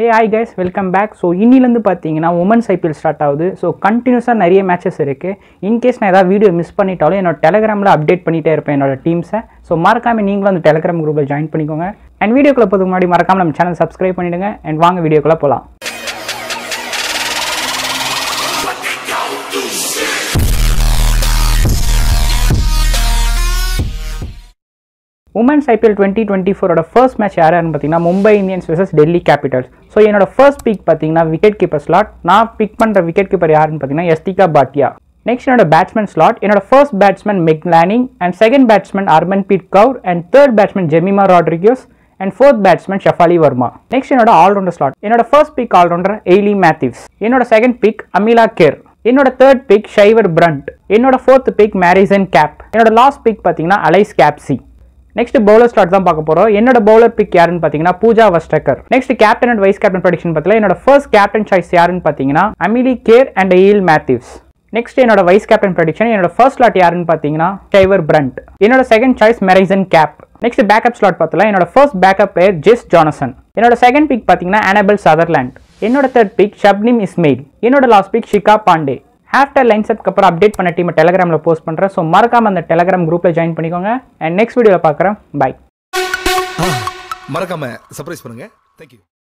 Hey, hi guys, welcome back. So, in the women's IPL start out. So, continuous nariye matches irukku. In case na edha video miss pannitalo eno Telegram la update pannite irpen enoda teams. So, marakama neengalum the Telegram group la join pannikonga. And video ku podukku munadi marakama nam channel subscribe pannidunga and vaanga video ku polam. Women's IPL 2024 oda first match yaar pathina Mumbai Indians vs Delhi Capitals. So enoda first pick pathina wicket keeper slot na pick pandra wicket keeper yaar pathina Yestika Bhatia. Next enoda batsman slot enoda first batsman Meg Lanning and second batsman Harmanpreet Kaur and third batsman Jemima Rodriguez and fourth batsman Shafali Verma. Next enoda all rounder slot enoda first pick all rounder Ailey Matthews. Enoda second pick Amelia Kerr. Enoda third pick Shaiver Brunt. Enoda fourth pick Marizen Cap. Enoda last pick pathina Alice Capsi. Next bowler slot தான் பார்க்க போறோம். என்னோட bowler pick யாருன்னு பாத்தீங்கன்னா Pooja Vastakar. Next captain and vice captain prediction பார்த்தல என்னோட first captain choice யாருன்னு பாத்தீங்கன்னா Amelia Kerr and Ailey Matthews. Next என்னோட vice captain prediction என்னோட first slot யாருன்னு பாத்தீங்கன்னா Shaiver Brunt. என்னோட second choice Marizen Cap. Next backup slot பார்த்தல என்னோட first backup pair Jess Jonathan. என்னோட second pick பாத்தீங்கன்னா Annabel Sutherland. என்னோட third pick Shabnim Ismail. என்னோட last pick Shikha Pandey. After line set ku appuram update panna team Telegram la post pandren, so marakama and Telegram group la join panikonga and next video la paakkuren. Bye. Marakama surprise panunga. Thank you.